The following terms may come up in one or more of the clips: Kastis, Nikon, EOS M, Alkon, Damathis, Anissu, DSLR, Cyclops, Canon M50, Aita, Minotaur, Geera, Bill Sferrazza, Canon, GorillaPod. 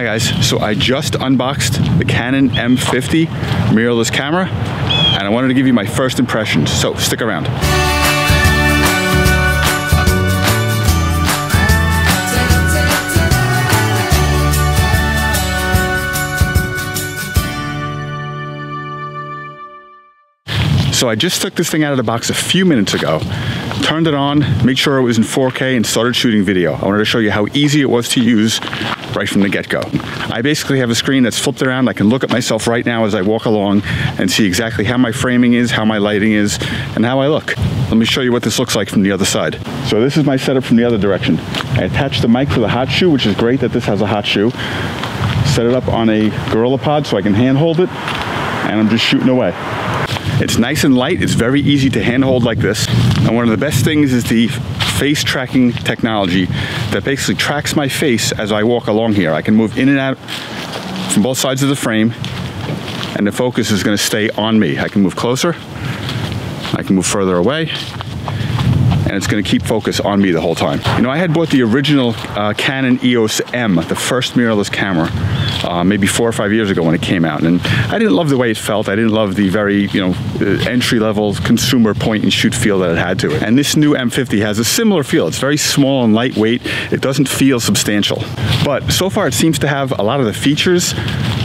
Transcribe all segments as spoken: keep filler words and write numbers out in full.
Hi guys, so I just unboxed the Canon M fifty mirrorless camera, and I wanted to give you my first impressions, so stick around. So I just took this thing out of the box a few minutes ago, turned it on, made sure it was in four K, and started shooting video. I wanted to show you how easy it was to use right from the get-go. I basically have a screen that's flipped around. I can look at myself right now as I walk along and see exactly how my framing is, how my lighting is, and how I look. Let me show you what this looks like from the other side. So this is my setup from the other direction. I attached the mic to the hot shoe, which is great that this has a hot shoe. Set it up on a GorillaPod so I can handhold it, and I'm just shooting away. It's nice and light, it's very easy to handhold like this. And one of the best things is the face tracking technology that basically tracks my face as I walk along here. I can move in and out from both sides of the frame, and the focus is gonna stay on me. I can move closer, I can move further away, and it's gonna keep focus on me the whole time. You know, I had bought the original uh, Canon E O S M, the first mirrorless camera, Uh, maybe four or five years ago when it came out, and I didn't love the way it felt. I didn't love the very, you know, entry-level consumer point-and-shoot feel that it had to it. And this new M fifty has a similar feel. It's very small and lightweight. It doesn't feel substantial. But so far it seems to have a lot of the features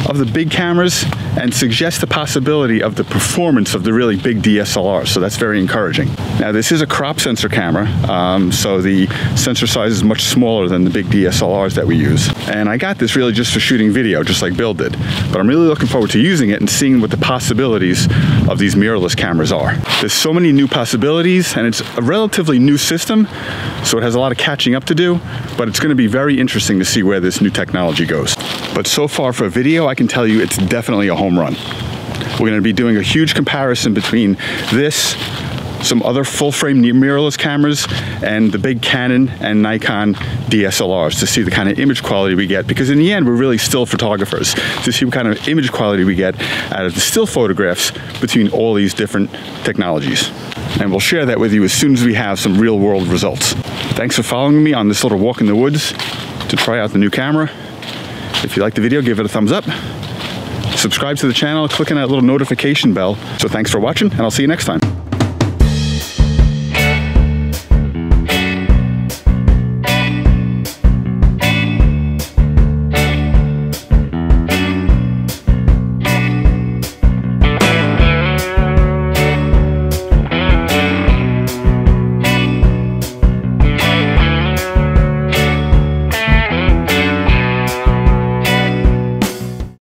of the big cameras and suggests the possibility of the performance of the really big D S L R, so that's very encouraging. Now this is a crop sensor camera, um, so the sensor size is much smaller than the big D S L Rs that we use. And I got this really just for shooting video, just like Bill did. But I'm really looking forward to using it and seeing what the possibilities of these mirrorless cameras are. There's so many new possibilities, and it's a relatively new system, so it has a lot of catching up to do, but it's gonna be very interesting to see where this new technology goes. But so far for video, I can tell you it's definitely a home run. We're gonna be doing a huge comparison between this, some other full-frame mirrorless cameras, and the big Canon and Nikon D S L Rs to see the kind of image quality we get, because in the end, we're really still photographers, to see what kind of image quality we get out of the still photographs between all these different technologies. And we'll share that with you as soon as we have some real-world results. Thanks for following me on this little walk in the woods to try out the new camera. If you like the video, give it a thumbs up. Subscribe to the channel, click on that little notification bell. So thanks for watching, and I'll see you next time.